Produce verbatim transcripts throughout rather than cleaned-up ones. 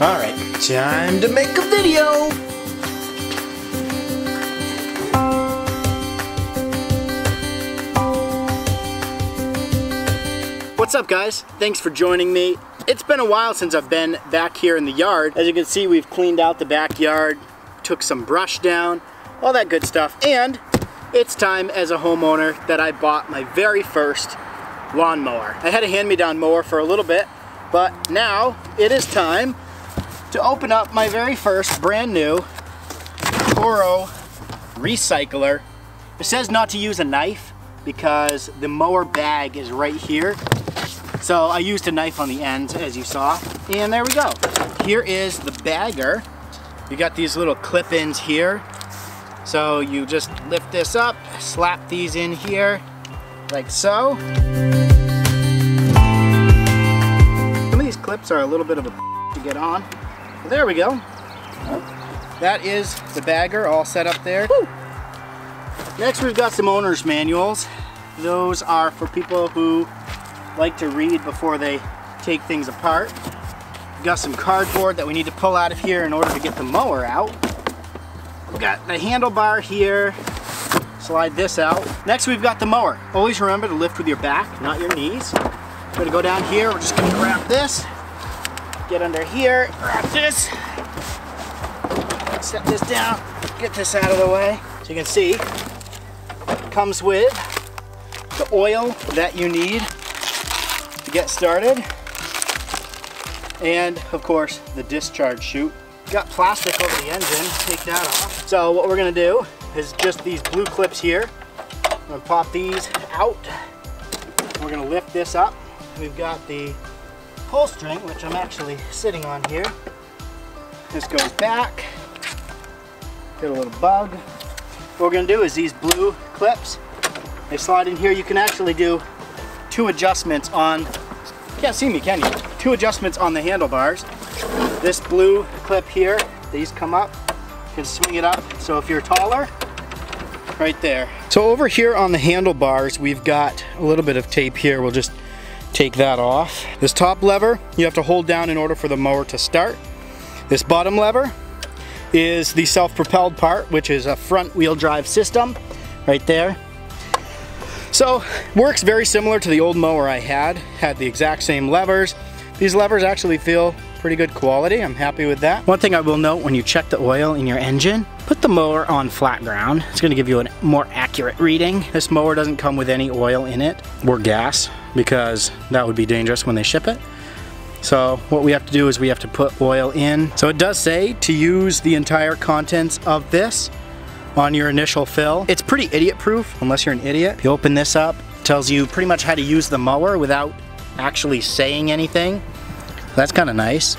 Alright, time to make a video! What's up guys? Thanks for joining me. It's been a while since I've been back here in the yard. As you can see, we've cleaned out the backyard, took some brush down, all that good stuff, and it's time as a homeowner that I bought my very first lawnmower. I had a hand-me-down mower for a little bit, but now it is time to open up my very first brand new Toro Recycler. It says not to use a knife because the mower bag is right here. So I used a knife on the end, as you saw, and there we go. Here is the bagger. You got these little clip-ins here. So you just lift this up, slap these in here, like so. Some of these clips are a little bit of a to get on. Well, there we go. That is the bagger all set up there. Woo! Next we've got some owner's manuals. Those are for people who like to read before they take things apart. We've got some cardboard that we need to pull out of here in order to get the mower out. We've got the handlebar here. Slide this out. Next we've got the mower. Always remember to lift with your back, not your knees. We're gonna go down here, we're just gonna grab this. Get under here, grab this. Set this down, get this out of the way. So you can see, it comes with the oil that you need to get started. And of course, the discharge chute. Got plastic over the engine, take that off. So what we're gonna do is just these blue clips here. I'm gonna pop these out. We're gonna lift this up. We've got the pull string, which I'm actually sitting on here. This goes back, get a little bug. What we're gonna do is these blue clips, they slide in here. You can actually do two adjustments on, you can't see me, can you? Two adjustments on the handlebars. This blue clip here, these come up, you can swing it up. So if you're taller, right there. So over here on the handlebars, we've got a little bit of tape here. We'll just take that off. This top lever, you have to hold down in order for the mower to start. This bottom lever is the self-propelled part, which is a front wheel drive system, right there. So works very similar to the old mower I had, had the exact same levers. These levers actually feel pretty good quality. I'm happy with that. One thing I will note, when you check the oil in your engine, put the mower on flat ground. It's gonna give you a more accurate reading. This mower doesn't come with any oil in it or gas because that would be dangerous when they ship it. So what we have to do is we have to put oil in. So it does say to use the entire contents of this on your initial fill. It's pretty idiot proof unless you're an idiot. If you open this up, it tells you pretty much how to use the mower without actually saying anything. That's kind of nice.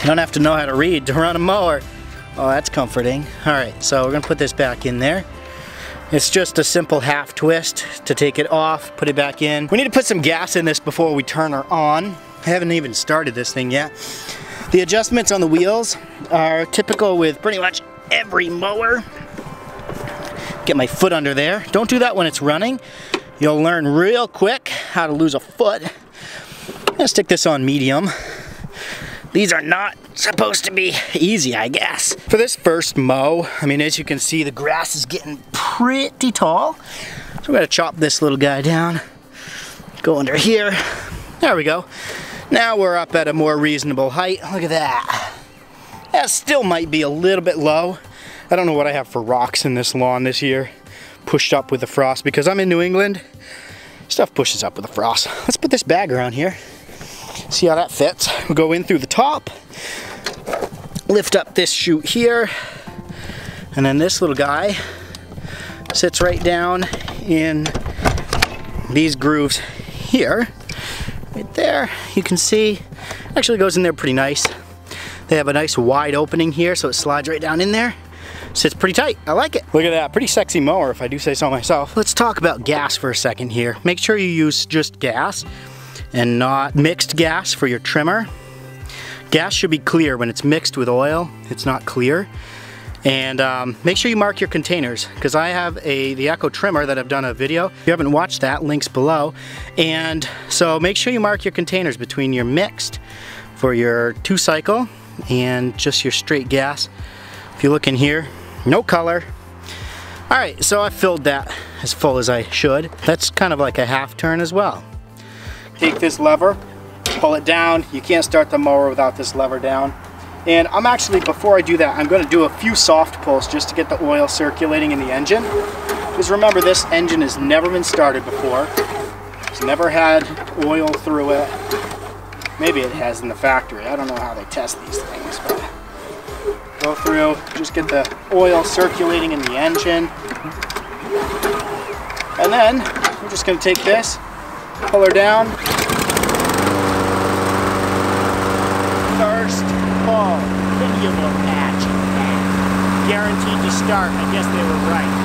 You don't have to know how to read to run a mower. Oh, that's comforting. All right, so we're gonna put this back in there. It's just a simple half twist to take it off, put it back in. We need to put some gas in this before we turn her on. I haven't even started this thing yet. The adjustments on the wheels are typical with pretty much every mower. Get my foot under there. Don't do that when it's running. You'll learn real quick how to lose a foot. I'm gonna stick this on medium. These are not supposed to be easy, I guess. For this first mow, I mean, as you can see, the grass is getting pretty tall. So we're gonna chop this little guy down, go under here. There we go. Now we're up at a more reasonable height. Look at that. That still might be a little bit low. I don't know what I have for rocks in this lawn this year. Pushed up with the frost, because I'm in New England. Stuff pushes up with the frost. Let's put this bag around here. See how that fits. We'll go in through the top, lift up this chute here, and then this little guy sits right down in these grooves here. Right there, you can see, actually goes in there pretty nice. They have a nice wide opening here, so it slides right down in there. Sits pretty tight, I like it. Look at that, pretty sexy mower if I do say so myself. Let's talk about gas for a second here. Make sure you use just gas and not mixed gas for your trimmer. Gas should be clear. When it's mixed with oil, it's not clear. And um, make sure you mark your containers, because I have a the Echo Trimmer that I've done a video. If you haven't watched that, link's below. And so make sure you mark your containers between your mixed for your two cycle and just your straight gas. If you look in here, no color. All right, so I filled that as full as I should. That's kind of like a half turn as well. Take this lever, pull it down. You can't start the mower without this lever down. And I'm actually, before I do that, I'm gonna do a few soft pulls just to get the oil circulating in the engine. Because remember, this engine has never been started before. It's never had oil through it. Maybe it has in the factory. I don't know how they test these things, but go through, just get the oil circulating in the engine. And then I'm just gonna take this, pull her down. First pull, video patch. Guaranteed to start. I guess they were right.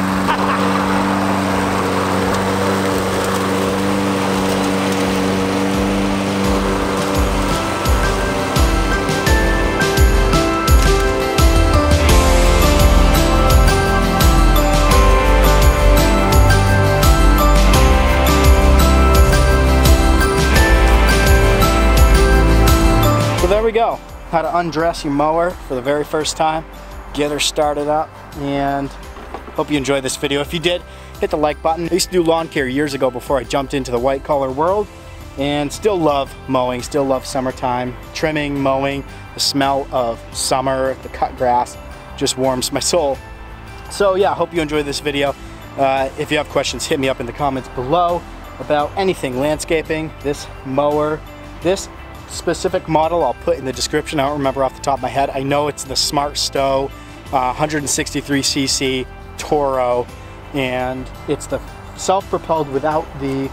There we go, how to undress your mower for the very first time, get her started up, and hope you enjoyed this video. If you did, hit the like button. I used to do lawn care years ago before I jumped into the white collar world, and still love mowing, still love summertime, trimming, mowing, the smell of summer, the cut grass just warms my soul. So yeah, hope you enjoyed this video. Uh, if you have questions, hit me up in the comments below about anything landscaping, this mower, this specific model I'll put in the description. I don't remember off the top of my head. I know it's the Smart Stow uh, one sixty-three C C Toro, and it's the self-propelled without the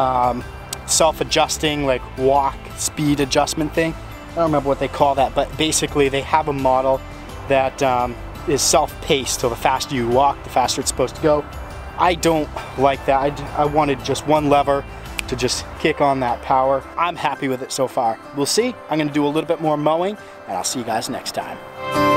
um, self-adjusting, like walk speed adjustment thing. I don't remember what they call that, but basically they have a model that um, is self-paced, so the faster you walk, the faster it's supposed to go. I don't like that. I, d I wanted just one lever to just kick on that power. I'm happy with it so far. We'll see. I'm gonna do a little bit more mowing, and I'll see you guys next time.